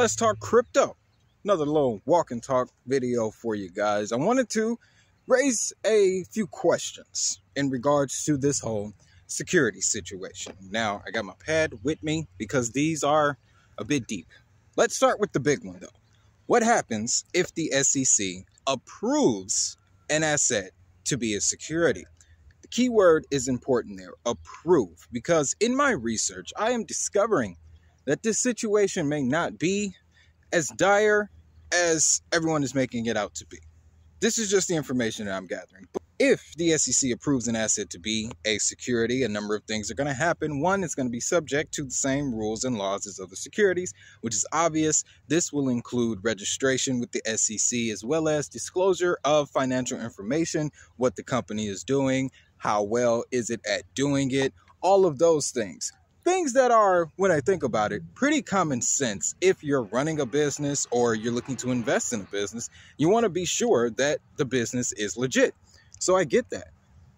Let's talk crypto. Another little walk and talk video for you guys. I wanted to raise a few questions in regards to this whole security situation. Now, I got my pad with me because these are a bit deep. Let's start with the big one, though. What happens if the SEC approves an asset to be a security? The key word is important there, approve, because in my research, I am discovering that this situation may not be as dire as everyone is making it out to be. This is just the information that I'm gathering. But if the SEC approves an asset to be a security, a number of things are going to happen. One, it's going to be subject to the same rules and laws as other securities, which is obvious. This will include registration with the SEC as well as disclosure of financial information, what the company is doing, how well is it at doing it, all of those things. Things that are, when I think about it, pretty common sense. If you're running a business or you're looking to invest in a business, you want to be sure that the business is legit. So I get that.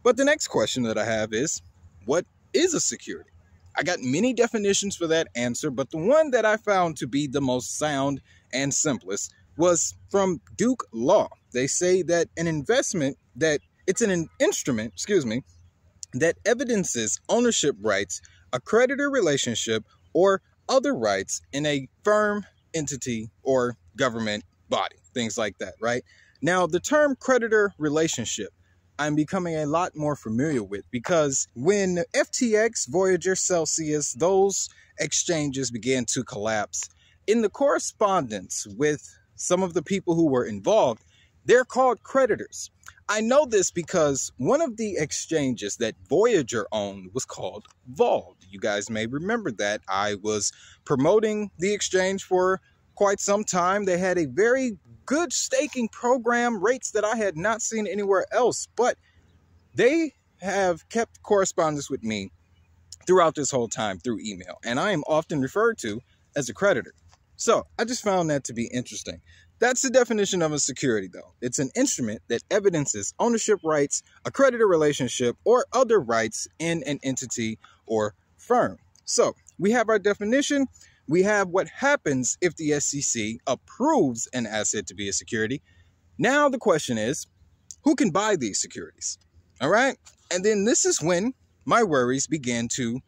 But the next question that I have is, what is a security? I got many definitions for that answer, but the one that I found to be the most sound and simplest was from Duke Law. They say that it's an instrument that evidences ownership rights, a creditor relationship, or other rights in a firm, entity, or government body, things like that, right? Now, the term creditor relationship, I'm becoming a lot more familiar with because when FTX, Voyager, Celsius, those exchanges began to collapse, in the correspondence with some of the people who were involved, they're called creditors. I know this because one of the exchanges that Voyager owned was called Vault. You guys may remember that. I was promoting the exchange for quite some time. They had a very good staking program, rates that I had not seen anywhere else, but they have kept correspondence with me throughout this whole time through email, and I am often referred to as a creditor. So I just found that to be interesting. That's the definition of a security, though. It's an instrument that evidences ownership rights, a creditor relationship, or other rights in an entity or firm. So we have our definition. We have what happens if the SEC approves an asset to be a security. Now the question is, who can buy these securities? All right. And then this is when my worries began to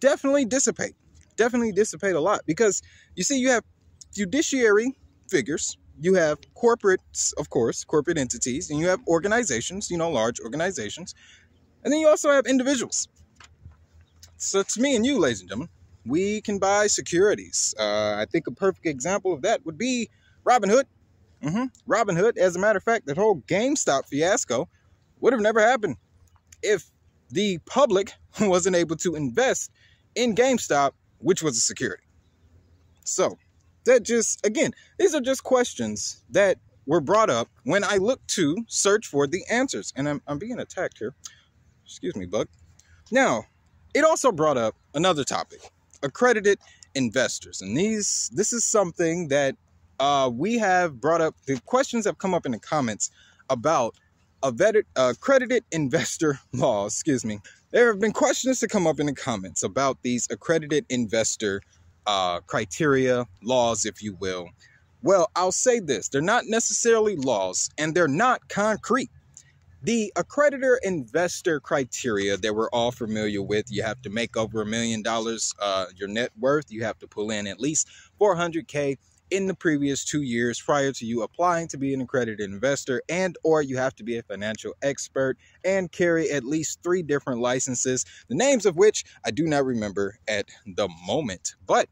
definitely dissipate a lot, because you see, you have judiciary figures. You have corporates, of course, corporate entities, and you have organizations, you know, large organizations. And then you also have individuals. So it's me and you, ladies and gentlemen. We can buy securities. I think a perfect example of that would be Robinhood. Robinhood, as a matter of fact, that whole GameStop fiasco would have never happened if the public wasn't able to invest in GameStop, which was a security. So that just, again, these are just questions that were brought up when I looked to search for the answers. And I'm being attacked here. Excuse me, bug. Now, it also brought up another topic, accredited investors. And this is something that we have brought up. The questions have come up in the comments about accredited investor law. Excuse me. There have been questions that come up in the comments about these accredited investor criteria, laws, if you will. Well, I'll say this. They're not necessarily laws, and they're not concrete. The accreditor investor criteria that we're all familiar with, you have to make over $1 million your net worth. You have to pull in at least $400K in the previous 2 years prior to you applying to be an accredited investor, and or you have to be a financial expert and carry at least 3 different licenses, the names of which I do not remember at the moment. But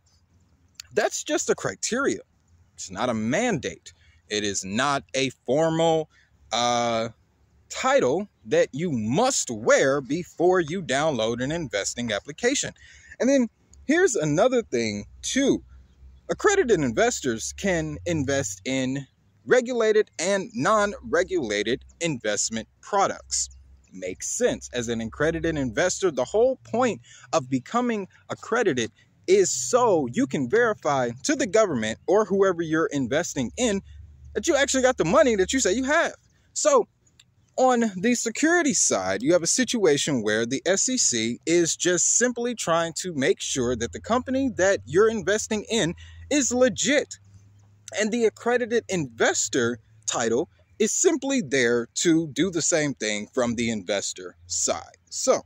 that's just a criteria. It's not a mandate. It is not a formal title that you must wear before you download an investing application. And then here's another thing too. Accredited investors can invest in regulated and non-regulated investment products. Makes sense. As an accredited investor, the whole point of becoming accredited is so you can verify to the government or whoever you're investing in that you actually got the money that you say you have. So on the security side, you have a situation where the SEC is just simply trying to make sure that the company that you're investing in is legit. And the accredited investor title is simply there to do the same thing from the investor side. So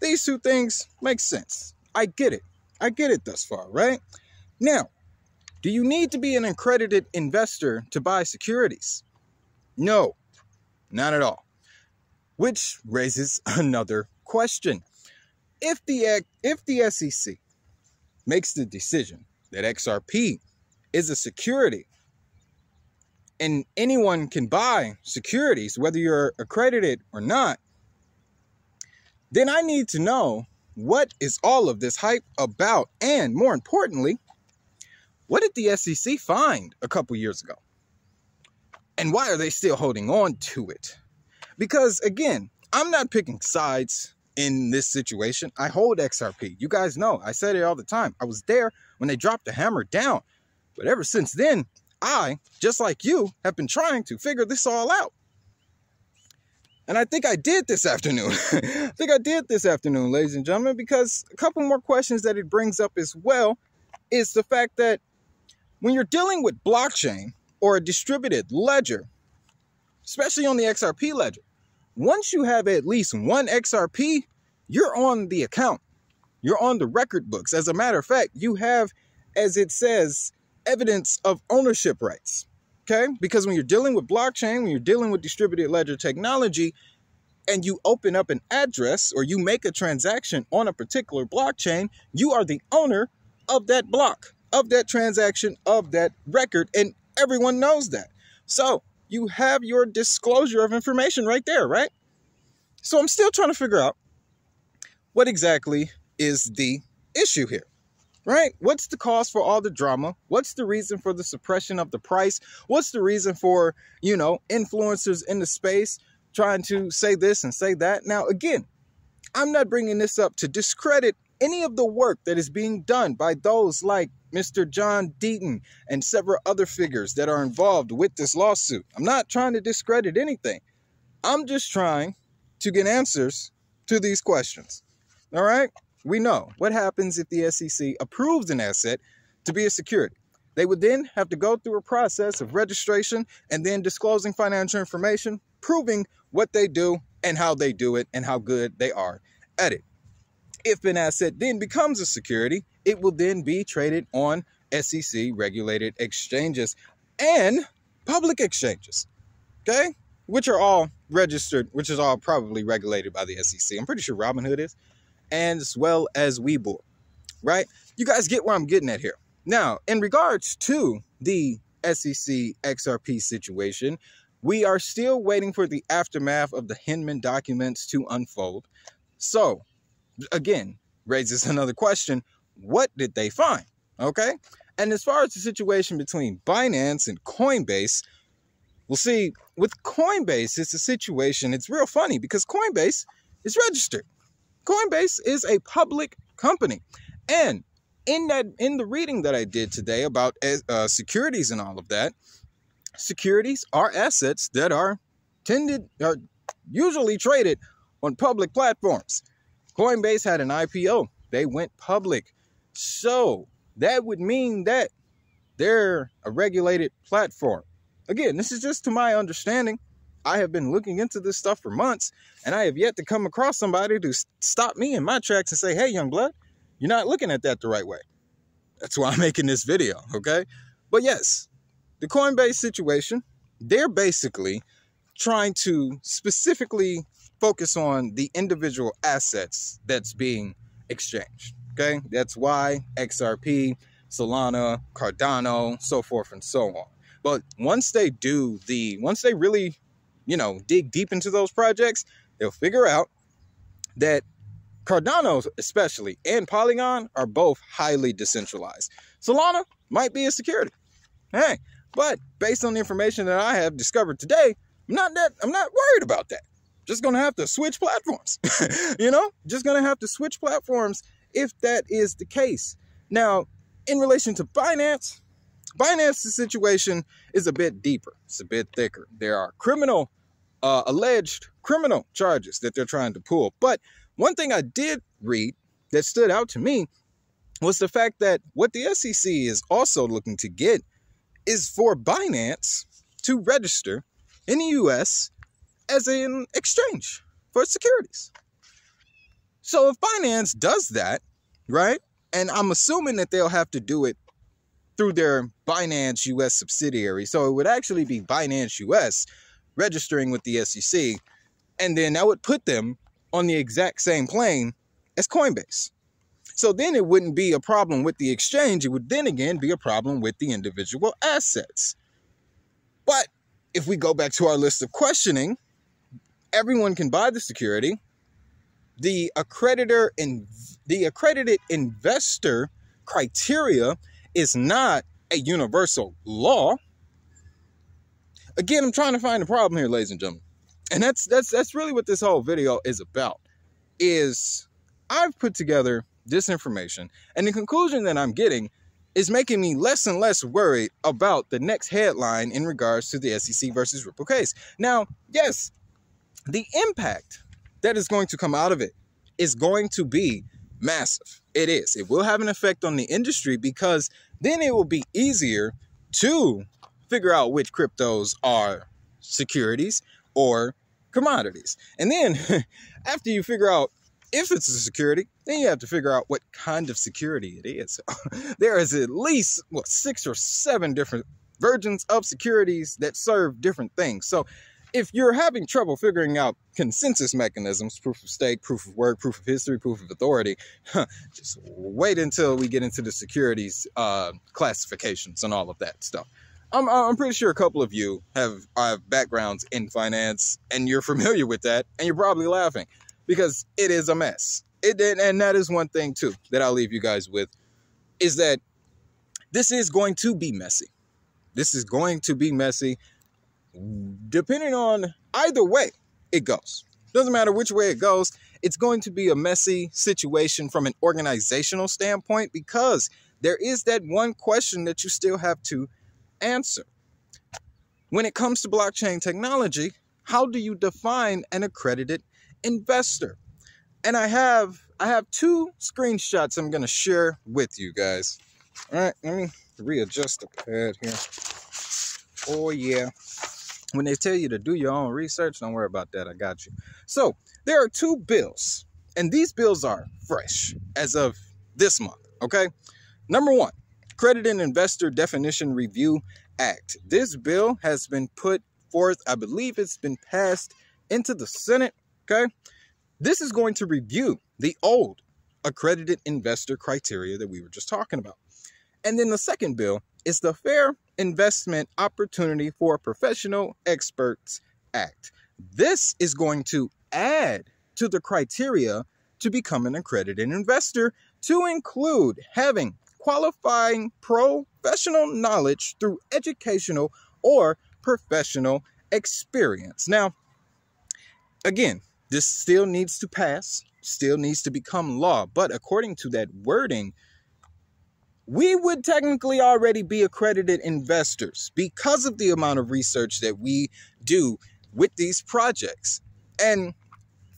these two things make sense. I get it. I get it thus far, right? Now, do you need to be an accredited investor to buy securities? No, not at all. Which raises another question. If the SEC makes the decision that XRP is a security and anyone can buy securities, whether you're accredited or not, then I need to know, what is all of this hype about? And more importantly, what did the SEC find a couple years ago? And why are they still holding on to it? Because again, I'm not picking sides in this situation. I hold XRP. You guys know, I said it all the time. I was there when they dropped the hammer down. But ever since then, I, just like you, have been trying to figure this all out. And I think I did this afternoon. I think I did this afternoon, ladies and gentlemen, because a couple more questions that it brings up as well is the fact that when you're dealing with blockchain or a distributed ledger, especially on the XRP ledger, once you have at least one XRP, you're on the account. You're on the record books. As a matter of fact, you have, as it says, evidence of ownership rights. Okay, because when you're dealing with blockchain, when you're dealing with distributed ledger technology, and you open up an address or you make a transaction on a particular blockchain, you are the owner of that block, of that transaction, of that record, and everyone knows that. So you have your disclosure of information right there, right? So I'm still trying to figure out what exactly is the issue here. Right? What's the cause for all the drama? What's the reason for the suppression of the price? What's the reason for, you know, influencers in the space trying to say this and say that? Now, again, I'm not bringing this up to discredit any of the work that is being done by those like Mr. John Deaton and several other figures that are involved with this lawsuit. I'm not trying to discredit anything. I'm just trying to get answers to these questions. All right? We know what happens if the SEC approves an asset to be a security. They would then have to go through a process of registration and then disclosing financial information, proving what they do and how they do it and how good they are at it. If an asset then becomes a security, it will then be traded on SEC-regulated exchanges and public exchanges, okay? Which are all registered, which is all probably regulated by the SEC. I'm pretty sure Robinhood is. And as well as Webull, right? You guys get where I'm getting at here. Now, in regards to the SEC XRP situation, we are still waiting for the aftermath of the Hinman documents to unfold. So, again, raises another question. What did they find? Okay? And as far as the situation between Binance and Coinbase, we'll see, with Coinbase, it's a situation, it's real funny because Coinbase is registered. Coinbase is a public company, and in the reading that I did today about securities and all of that, securities are assets that are usually traded on public platforms. Coinbase had an IPO; they went public, so that would mean that they're a regulated platform. Again, this is just to my understanding. I have been looking into this stuff for months, and I have yet to come across somebody to stop me in my tracks and say, hey, young blood, you're not looking at that the right way. That's why I'm making this video, okay? But yes, the Coinbase situation, they're basically trying to specifically focus on the individual assets that's being exchanged, okay? That's why XRP, Solana, Cardano, so forth and so on. But once they really... you know, dig deep into those projects, they'll figure out that Cardano especially and Polygon are both highly decentralized. Solana might be a security. Hey, but based on the information that I have discovered today, I'm not worried about that. Just going to have to switch platforms, you know, just going to have to switch platforms if that is the case. Now, in relation to Binance, Binance's situation is a bit deeper. It's a bit thicker. There are criminal, alleged criminal charges that they're trying to pull. But one thing I did read that stood out to me was the fact that what the SEC is also looking to get is for Binance to register in the US as an exchange for securities. So if Binance does that, right, and I'm assuming that they'll have to do it through their Binance US subsidiary. So it would actually be Binance US registering with the SEC, and then that would put them on the exact same plane as Coinbase. So then it wouldn't be a problem with the exchange. It would then again be a problem with the individual assets. But if we go back to our list of questioning, everyone can buy the security. The accreditor and the accredited investor criteria is not a universal law. Again, I'm trying to find a problem here, ladies and gentlemen. And that's really what this whole video is about. Is I've put together this information, and the conclusion that I'm getting is making me less and less worried about the next headline in regards to the SEC versus Ripple case. Now, yes, the impact that is going to come out of it is going to be massive. It is. It will have an effect on the industry, because then it will be easier to figure out which cryptos are securities or commodities. And then after you figure out if it's a security, then you have to figure out what kind of security it is. There is at least, what, 6 or 7 different versions of securities that serve different things. So if you're having trouble figuring out consensus mechanisms, proof of stake, proof of work, proof of history, proof of authority, just wait until we get into the securities classifications and all of that stuff. I'm pretty sure a couple of you have backgrounds in finance, and you're familiar with that, and you're probably laughing, because it is a mess. And that is one thing, too, that I'll leave you guys with, is that this is going to be messy. This is going to be messy, depending on either way it goes. Doesn't matter which way it goes, it's going to be a messy situation from an organizational standpoint, because there is that one question that you still have to answer. When it comes to blockchain technology, how do you define an accredited investor? And I have 2 screenshots I'm gonna share with you guys. All right, let me readjust the pad here. Oh yeah, when they tell you to do your own research, don't worry about that, I got you. So there are 2 bills, and these bills are fresh as of this month. Okay, number 1, Credit and Investor Definition Review Act. This bill has been put forth, I believe it's been passed into the Senate. Okay, this is going to review the old accredited investor criteria that we were just talking about. And then the second bill is the Fair Investment Opportunity for Professional Experts Act. This is going to add to the criteria to become an accredited investor, to include having qualifying professional knowledge through educational or professional experience. Now, again, this still needs to pass, still needs to become law. But according to that wording, we would technically already be accredited investors because of the amount of research that we do with these projects. And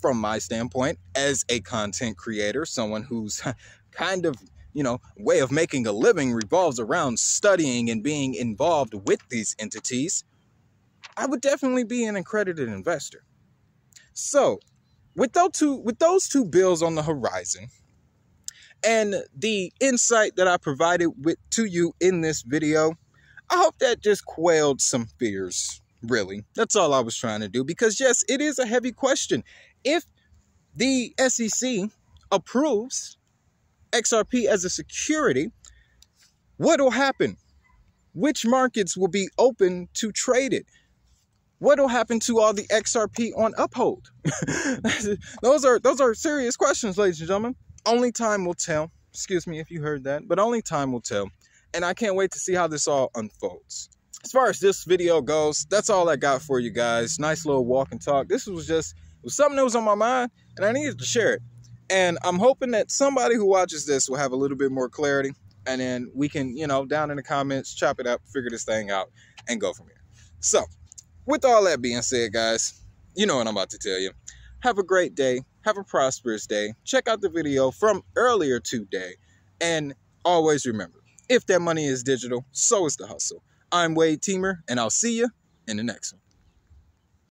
from my standpoint, as a content creator, someone who's kind of, you know, way of making a living revolves around studying and being involved with these entities, I would definitely be an accredited investor. So, with those two bills on the horizon, and the insight that I provided to you in this video, I hope that just quelled some fears, really. That's all I was trying to do, because yes, it is a heavy question. If the SEC approves XRP as a security, what will happen? Which markets will be open to trade it? What will happen to all the XRP on Uphold? those are serious questions, ladies and gentlemen. Only time will tell. Excuse me if you heard that, but only time will tell. And I can't wait to see how this all unfolds. As far as this video goes, that's all I got for you guys. Nice little walk and talk. This was just something that was on my mind, and I needed to share it. And I'm hoping that somebody who watches this will have a little bit more clarity, and then we can, you know, down in the comments, chop it up, figure this thing out, and go from here. So, with all that being said, guys, you know what I'm about to tell you. Have a great day. Have a prosperous day. Check out the video from earlier today. And always remember, if that money is digital, so is the hustle. I'm Wade Teamer, and I'll see you in the next one.